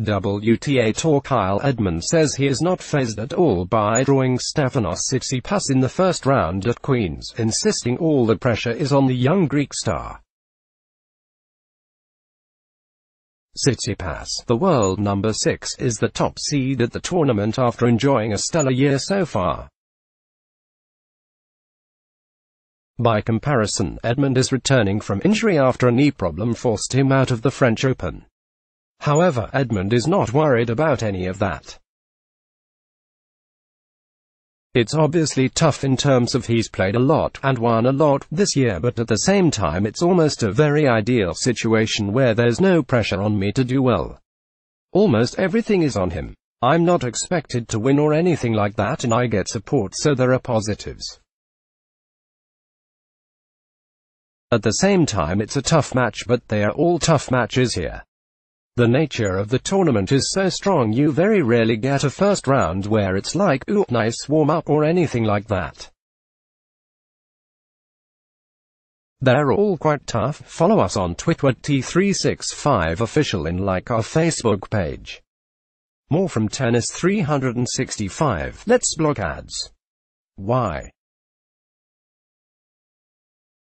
WTA Tour Kyle Edmund says he is not fazed at all by drawing Stefanos Tsitsipas in the first round at Queen's, insisting all the pressure is on the young Greek star. Tsitsipas, the world number 6, is the top seed at the tournament after enjoying a stellar year so far. By comparison, Edmund is returning from injury after a knee problem forced him out of the French Open. However, Edmund is not worried about any of that. "It's obviously tough in terms of he's played a lot, and won a lot, this year, but at the same time it's almost a very ideal situation where there's no pressure on me to do well. Almost everything is on him. I'm not expected to win or anything like that, and I get support, so there are positives. At the same time it's a tough match, but they are all tough matches here. The nature of the tournament is so strong, you very rarely get a first round where it's like, ooh, nice warm-up or anything like that. They're all quite tough." Follow us on Twitter at T365 official and like our Facebook page. More from Tennis365. Let's block ads. Why?